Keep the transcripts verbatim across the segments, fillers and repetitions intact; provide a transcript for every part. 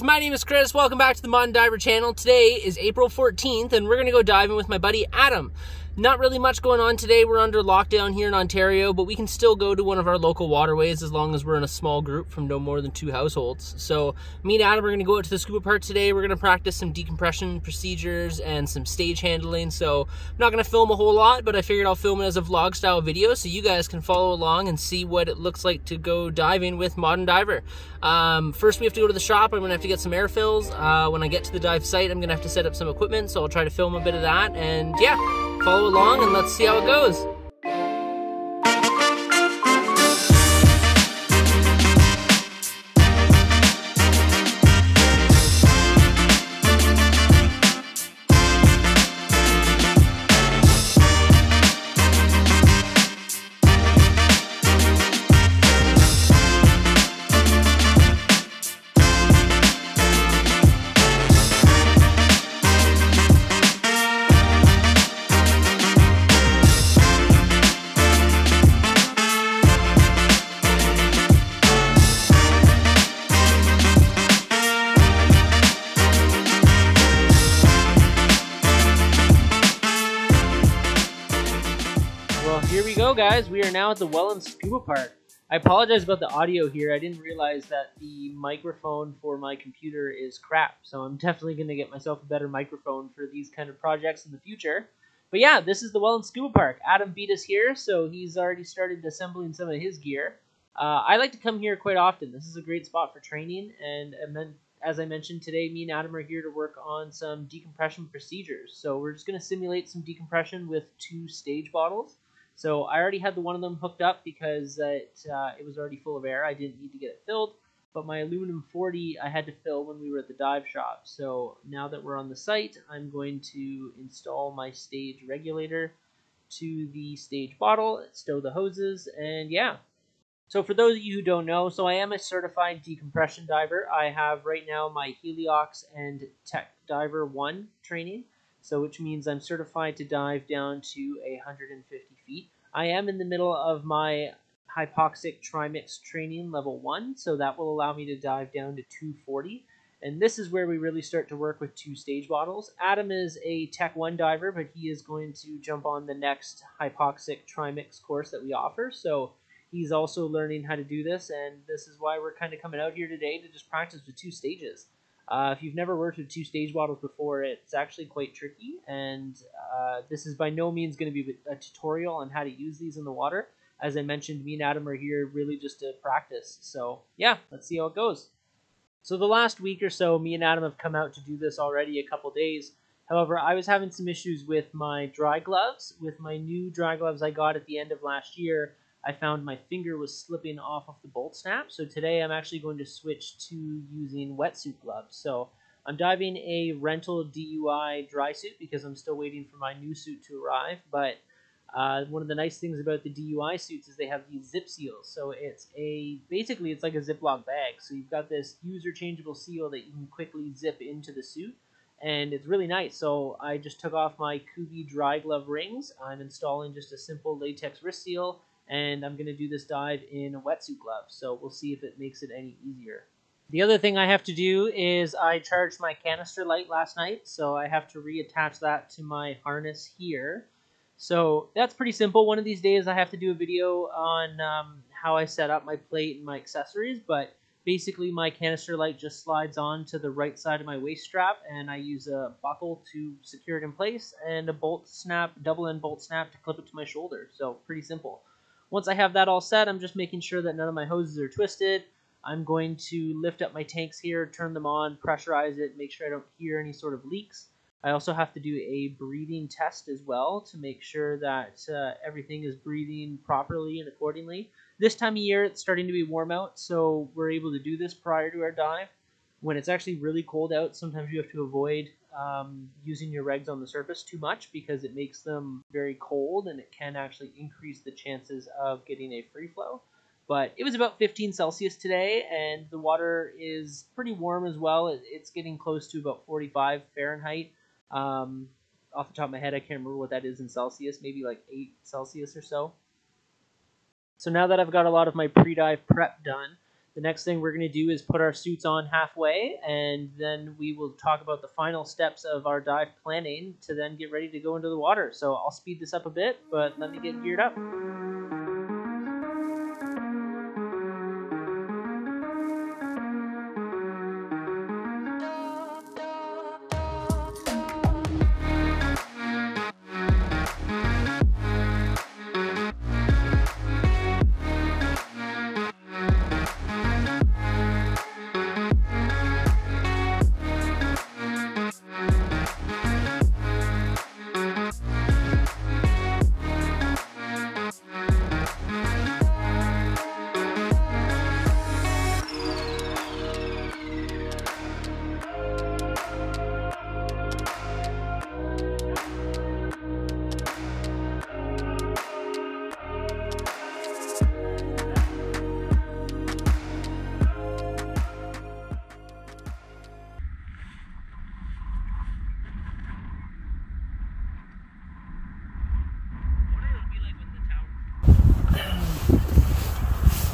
guys, my name is Chris. Welcome back to the Modern Diver channel. Today is April fourteenth and we're gonna go diving with my buddy Adam. Not really much going on today. We're under lockdown here in Ontario, but we can still go to one of our local waterways as long as we're in a small group from no more than two households. So me and Adam are gonna go out to the scuba park today. We're gonna practice some decompression procedures and some stage handling. So I'm not gonna film a whole lot, but I figured I'll film it as a vlog style video so you guys can follow along and see what it looks like to go diving with Modern Diver. Um, first we have to go to the shop. I'm gonna have to get some air fills. Uh, when I get to the dive site, I'm gonna have to set up some equipment. So I'll try to film a bit of that, and yeah, follow along and let's see how it goes. Here we go, guys. We are now at the Welland Scuba Park. I apologize about the audio here. I didn't realize that the microphone for my computer is crap, so I'm definitely going to get myself a better microphone for these kind of projects in the future. But yeah, this is the Welland Scuba Park. Adam beat us here, so he's already started assembling some of his gear. Uh, I like to come here quite often. This is a great spot for training, and, and then, as I mentioned today, me and Adam are here to work on some decompression procedures. So we're just going to simulate some decompression with two stage bottles. So I already had the one of them hooked up because it, uh, it was already full of air. I didn't need to get it filled, but my aluminum forty I had to fill when we were at the dive shop. So now that we're on the site, I'm going to install my stage regulator to the stage bottle, stow the hoses, and yeah. So for those of you who don't know, so I am a certified decompression diver. I have right now my Heliox and Tech Diver one training. So which means I'm certified to dive down to one hundred fifty feet. I am in the middle of my hypoxic trimix training level one, so that will allow me to dive down to two forty. And this is where we really start to work with two stage bottles. Adam is a Tech one diver, but he is going to jump on the next hypoxic trimix course that we offer. So he's also learning how to do this, and this is why we're kind of coming out here today to just practice with two stages. Uh, if you've never worked with two stage bottles before, it's actually quite tricky, and uh, this is by no means going to be a tutorial on how to use these in the water. As I mentioned, me and Adam are here really just to practice, so yeah, let's see how it goes. So the last week or so, me and Adam have come out to do this already a couple days. However, I was having some issues with my dry gloves. With my new dry gloves I got at the end of last year, I found my finger was slipping off of the bolt snap, so today I'm actually going to switch to using wetsuit gloves. So I'm diving a rental D U I dry suit because I'm still waiting for my new suit to arrive, but uh, one of the nice things about the D U I suits is they have these zip seals. So it's a, basically it's like a Ziploc bag, so you've got this user changeable seal that you can quickly zip into the suit, and it's really nice. So I just took off my Kubi dry glove rings, I'm installing just a simple latex wrist seal, and I'm going to do this dive in a wetsuit glove, so we'll see if it makes it any easier. The other thing I have to do is I charged my canister light last night, so I have to reattach that to my harness here. So that's pretty simple. One of these days I have to do a video on um, how I set up my plate and my accessories, but basically my canister light just slides on to the right side of my waist strap, and I use a buckle to secure it in place and a bolt snap, double-end bolt snap to clip it to my shoulder, so pretty simple. Once I have that all set, I'm just making sure that none of my hoses are twisted. I'm going to lift up my tanks here, turn them on, pressurize it, make sure I don't hear any sort of leaks. I also have to do a breathing test as well to make sure that uh, everything is breathing properly and accordingly. This time of year, it's starting to be warm out, so we're able to do this prior to our dive. When it's actually really cold out, sometimes you have to avoid um, using your regs on the surface too much because it makes them very cold and it can actually increase the chances of getting a free flow. But it was about fifteen Celsius today, and the water is pretty warm as well. It's getting close to about forty-five Fahrenheit. Um, off the top of my head, I can't remember what that is in Celsius, maybe like eight Celsius or so. So now that I've got a lot of my pre-dive prep done, The next thing we're going to do is put our suits on halfway, and then we will talk about the final steps of our dive planning to then get ready to go into the water. So I'll speed this up a bit, but let me get geared up.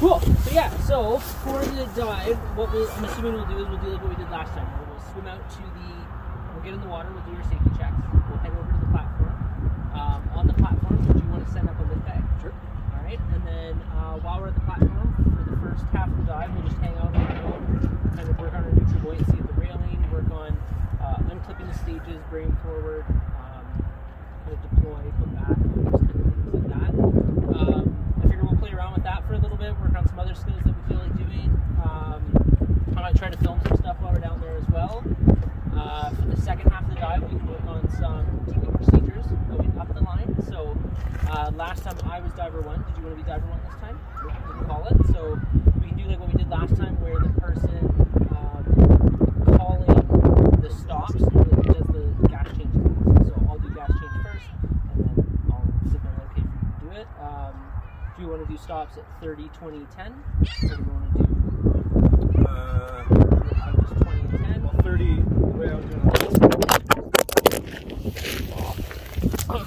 Cool. So yeah, so for the dive, what we'll, I'm assuming we'll do is we'll do like what we did last time. We'll, we'll swim out to the, we'll get in the water, we'll do your safety checks, we'll head over to the platform. Um, on the platform, would you want to send up a lift bag? Sure. All right, and then uh, while we're at the platform, for the first half of the dive, we'll just hang out on our own, kind of work on our neutral buoyancy at the railing, work on uh, unclipping the stages, bring them forward, um, kind of deploy, put back, just kind of things like that. Um, I figure we'll play around with that for a little bit, work on some other skills that we feel like doing. Um, I might try to film some stuff while we're down there as well. Uh, for the second half of the dive, we can work on some diving procedures going up the line. So uh, last time I was diver one. Did you want to be diver one this time? We can call it. So we can do like what we did last time where the person um, calling the stops does the gas change. So I'll do gas change first, and then I'll sit there and okay for you to do it. Um, Do you want to do stops at thirty, twenty, ten? Or do you want to do uh, just twenty and ten? Well, thirty, the way I was doing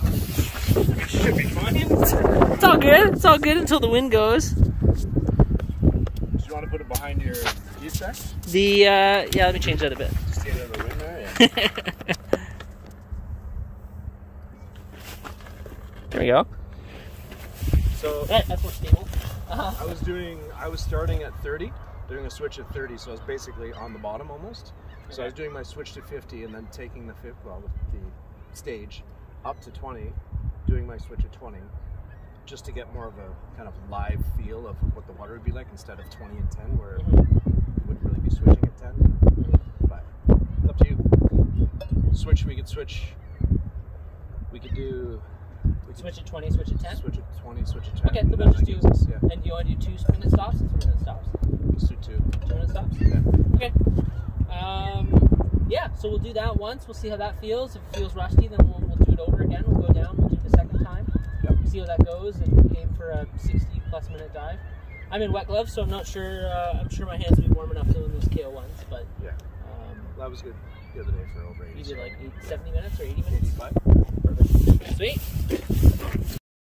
it. It should be funny. It's all good. It's all good until the wind goes. Do you want to put it behind your e-stack? The, uh, yeah, let me change that a bit. Just get out of the wind there, yeah. There we go. So that's more stable. Uh-huh. I was doing, I was starting at thirty, doing a switch at thirty, so I was basically on the bottom almost. So okay. I was doing my switch to fifty and then taking the fifth, well, the stage up to twenty, doing my switch at twenty, just to get more of a kind of live feel of what the water would be like instead of twenty and ten, where mm-hmm. it wouldn't really be switching at ten. Mm-hmm. But it's up to you. Switch, we could switch. We could do. We switch at twenty, switch at ten? Switch at twenty, switch at ten. Okay, so we'll just do, yeah. And do you want to do two minute stops and three minute stops? Just do two. Two minute stops? Yeah. Okay. Um, yeah, so we'll do that once. We'll see how that feels. If it feels rusty, then we'll, we'll do it over again. We'll go down, we'll do it a second time. Yep. See how that goes, and aim for a sixty plus minute dive. I'm in wet gloves, so I'm not sure, uh, I'm sure my hands will be warm enough doing those K O ones, but. Yeah, um, that was good the other day for over eighty. You did like eight, seventy minutes or eighty minutes? eighty-five. Perfect. Sweet.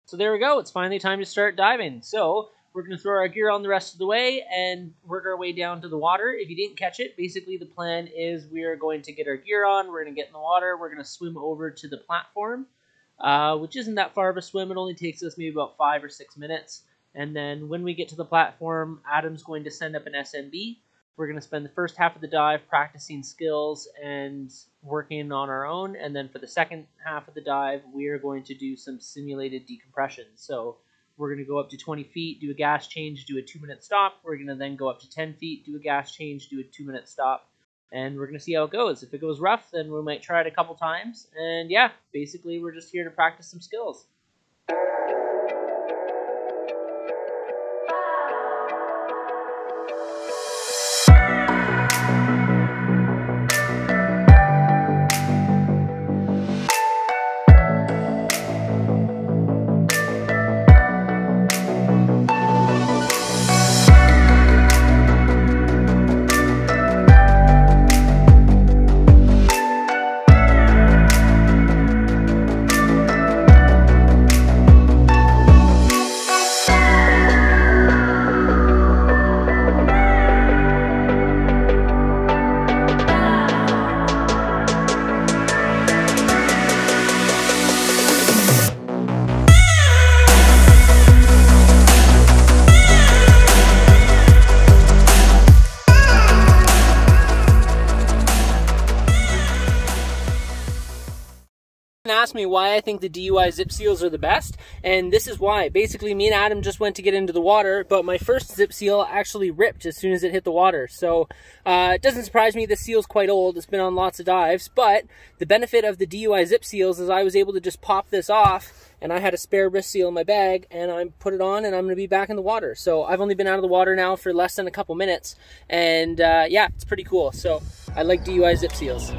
So there we go, it's finally time to start diving. So we're going to throw our gear on the rest of the way and work our way down to the water. If you didn't catch it, basically the plan is we are going to get our gear on, we're going to get in the water, we're going to swim over to the platform, uh, which isn't that far of a swim. It only takes us maybe about five or six minutes. And then when we get to the platform, Adam's going to send up an S M B. We're going to spend the first half of the dive practicing skills and working on our own. And then for the second half of the dive, we are going to do some simulated decompression. So we're going to go up to twenty feet, do a gas change, do a two-minute stop. We're going to then go up to ten feet, do a gas change, do a two-minute stop. And we're going to see how it goes. If it goes rough, then we might try it a couple times. And yeah, basically we're just here to practice some skills. often asked me why I think the D U I zip seals are the best, and this is why. Basically, me and Adam just went to get into the water, but my first zip seal actually ripped as soon as it hit the water. So uh, it doesn't surprise me, this seal's quite old, it's been on lots of dives, but the benefit of the D U I zip seals is I was able to just pop this off, and I had a spare wrist seal in my bag, and I put it on, and I'm gonna be back in the water. So I've only been out of the water now for less than a couple minutes, and uh, yeah, it's pretty cool. So I like D U I zip seals.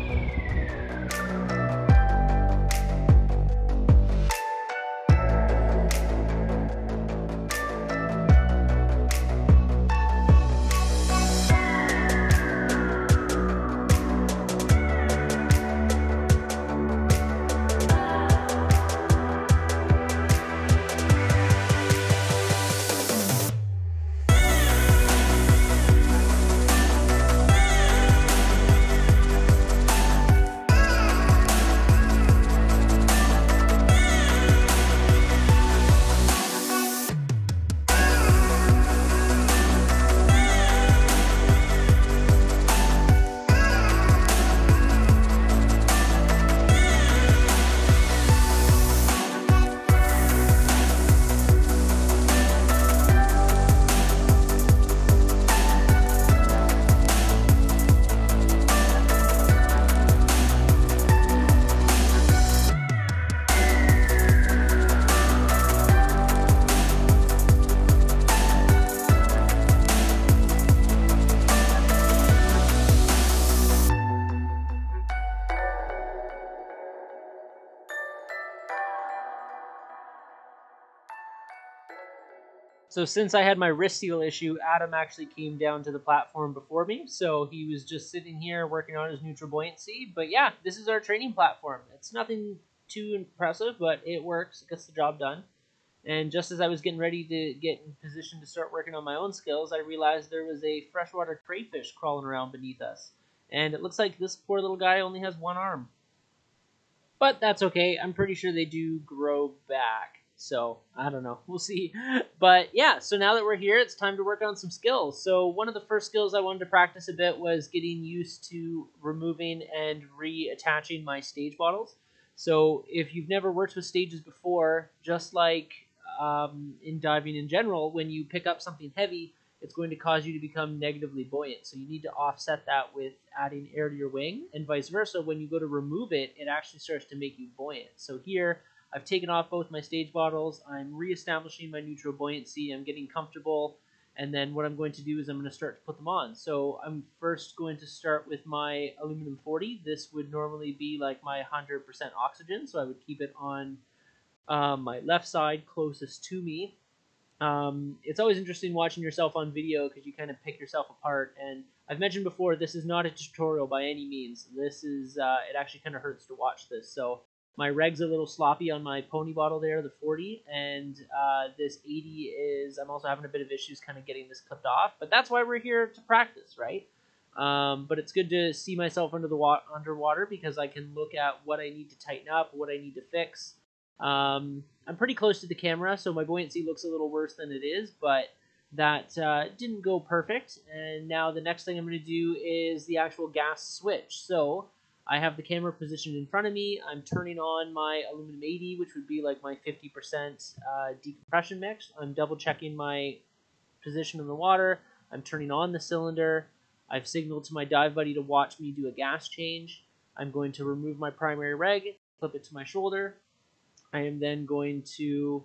So since I had my wrist seal issue, Adam actually came down to the platform before me. So he was just sitting here working on his neutral buoyancy. But yeah, this is our training platform. It's nothing too impressive, but it works. It gets the job done. And just as I was getting ready to get in position to start working on my own skills, I realized there was a freshwater crayfish crawling around beneath us. And it looks like this poor little guy only has one arm. But that's okay. I'm pretty sure they do grow back. So I don't know, we'll see. But yeah, so now that we're here, it's time to work on some skills. So one of the first skills I wanted to practice a bit was getting used to removing and reattaching my stage bottles. So if you've never worked with stages before, just like um, in diving in general, when you pick up something heavy, it's going to cause you to become negatively buoyant. So you need to offset that with adding air to your wing, and vice versa. When you go to remove it, it actually starts to make you buoyant. So here, I've taken off both my stage bottles, I'm reestablishing my neutral buoyancy, I'm getting comfortable, and then what I'm going to do is I'm going to start to put them on. So I'm first going to start with my aluminum forty. This would normally be like my one hundred percent oxygen, so I would keep it on uh, my left side closest to me. Um, it's always interesting watching yourself on video because you kind of pick yourself apart, and I've mentioned before, this is not a tutorial by any means. This is, uh, it actually kind of hurts to watch this, so my reg's a little sloppy on my pony bottle there, the forty, and uh, this eighty is, I'm also having a bit of issues kind of getting this clipped off, but that's why we're here to practice, right? Um, but it's good to see myself under the wa underwater because I can look at what I need to tighten up, what I need to fix. Um, I'm pretty close to the camera, so my buoyancy looks a little worse than it is, but that uh, didn't go perfect. And now the next thing I'm going to do is the actual gas switch. So I have the camera positioned in front of me. I'm turning on my aluminum eighty, which would be like my fifty percent uh, decompression mix. I'm double checking my position in the water. I'm turning on the cylinder. I've signaled to my dive buddy to watch me do a gas change. I'm going to remove my primary reg, clip it to my shoulder. I am then going to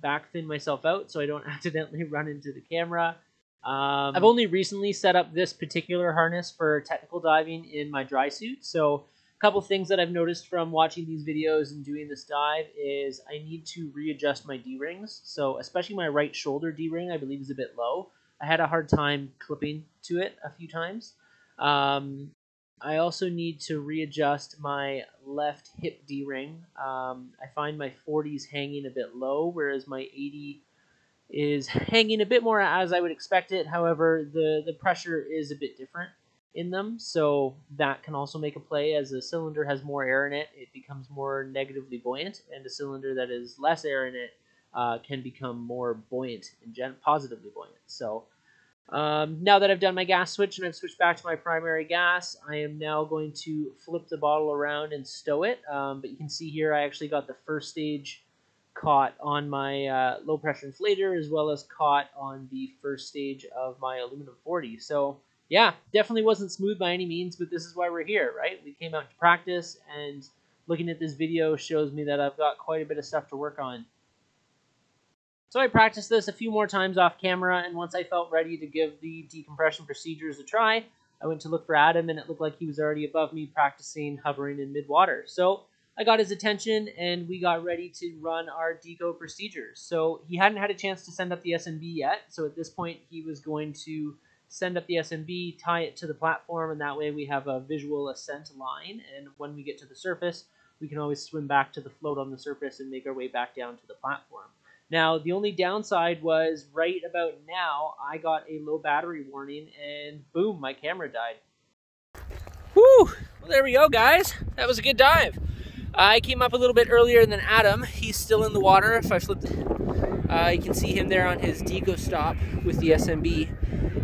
back fin myself out so I don't accidentally run into the camera. Um, I've only recently set up this particular harness for technical diving in my dry suit, so a couple things that I've noticed from watching these videos and doing this dive is I need to readjust my D-rings, so especially my right shoulder D-ring I believe is a bit low. I had a hard time clipping to it a few times. Um, I also need to readjust my left hip D-ring. Um, I find my forties hanging a bit low, whereas my eighty is hanging a bit more as I would expect it. However, the, the pressure is a bit different in them, so that can also make a play. As a cylinder has more air in it, it becomes more negatively buoyant, and a cylinder that is less air in it uh, can become more buoyant and gen positively buoyant. So Um, now that I've done my gas switch and I've switched back to my primary gas, I am now going to flip the bottle around and stow it. Um, but you can see here I actually got the first stage caught on my uh, low pressure inflator, as well as caught on the first stage of my aluminum forty. So yeah, definitely wasn't smooth by any means, but this is why we're here, right? We came out to practice, and looking at this video shows me that I've got quite a bit of stuff to work on. So I practiced this a few more times off camera, and once I felt ready to give the decompression procedures a try, I went to look for Adam, and it looked like he was already above me practicing hovering in mid-water. So I got his attention, and we got ready to run our deco procedures. So he hadn't had a chance to send up the S M B yet, so at this point he was going to send up the S M B, tie it to the platform, and that way we have a visual ascent line, and when we get to the surface, we can always swim back to the float on the surface and make our way back down to the platform. Now, the only downside was right about now, I got a low battery warning and boom, my camera died. Woo! Well, there we go, guys. That was a good dive. I came up a little bit earlier than Adam. He's still in the water. If I flipped, uh, you can see him there on his deco stop with the S M B.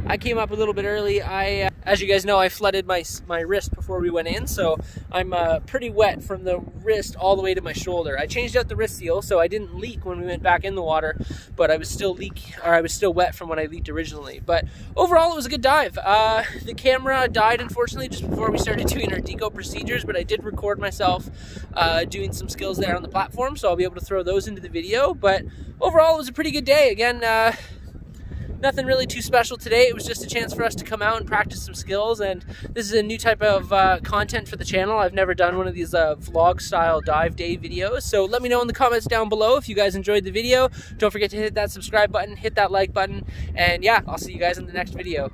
I came up a little bit early. I, uh, as you guys know, I flooded my, my wrist before we went in, so I'm uh, pretty wet from the wrist all the way to my shoulder. I changed out the wrist seal, so I didn't leak when we went back in the water, but I was still leak, or I was still wet from when I leaked originally. But overall, it was a good dive. Uh, the camera died, unfortunately, just before we started doing our deco procedures, but I did record myself uh, doing some skills there on the platform, so I'll be able to throw those into the video. But overall, it was a pretty good day. Again, uh, nothing really too special today. It was just a chance for us to come out and practice some skills, and this is a new type of uh, content for the channel. I've never done one of these uh, vlog style dive day videos, so let me know in the comments down below if you guys enjoyed the video. Don't forget to hit that subscribe button, hit that like button, and yeah, I'll see you guys in the next video.